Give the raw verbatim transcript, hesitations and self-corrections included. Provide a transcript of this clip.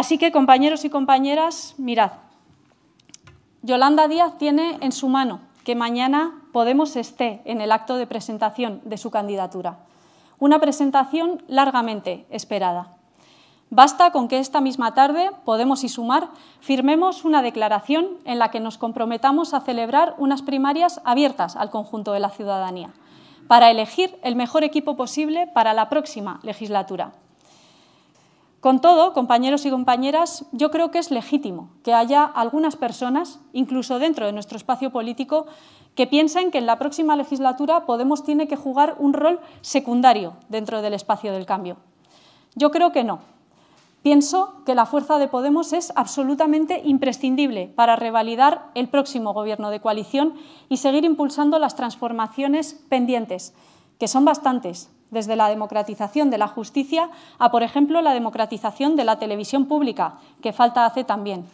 Así que, compañeros y compañeras, mirad, Yolanda Díaz tiene en su mano que mañana Podemos esté en el acto de presentación de su candidatura. Una presentación largamente esperada. Basta con que esta misma tarde Podemos y Sumar firmemos una declaración en la que nos comprometamos a celebrar unas primarias abiertas al conjunto de la ciudadanía para elegir el mejor equipo posible para la próxima legislatura. Con todo, compañeros y compañeras, yo creo que es legítimo que haya algunas personas, incluso dentro de nuestro espacio político, que piensen que en la próxima legislatura Podemos tiene que jugar un rol secundario dentro del espacio del cambio. Yo creo que no. Pienso que la fuerza de Podemos es absolutamente imprescindible para revalidar el próximo gobierno de coalición y seguir impulsando las transformaciones pendientes, que son bastantes, desde la democratización de la justicia a, por ejemplo, la democratización de la televisión pública, que falta hace también